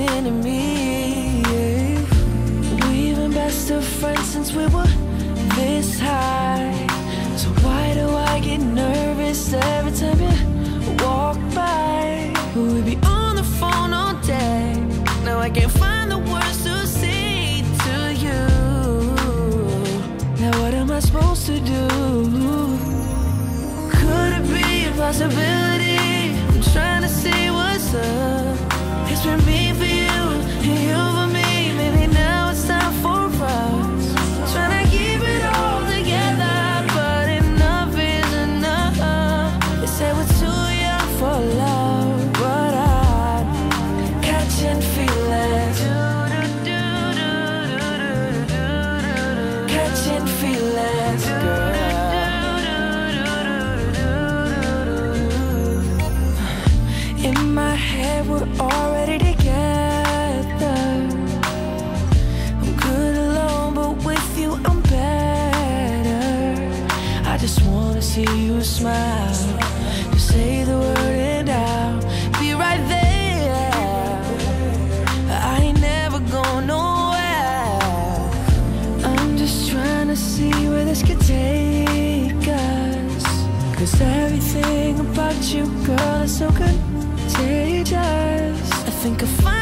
an enemy. We've been best of friends since we were this high. So why do I get nervous every time you walk by? We'd be on the phone all day. Now I can't find the words to say to you. Now what am I supposed to do? Could it be a possibility? I'm trying to see what's up. It's been me for you and you for me. Maybe now it's time for us. Trying to keep it all together, but enough is enough. They say we're too young for love, but I'm catching feelings. Catching feelings, girl. In my head, we're already together. I'm good alone, but with you I'm better. I just wanna see you smile. Just say the word and I'll be right there. I ain't never going nowhere. I'm just trying to see where this could take us. 'Cause everything about you, girl, is so good. I think I find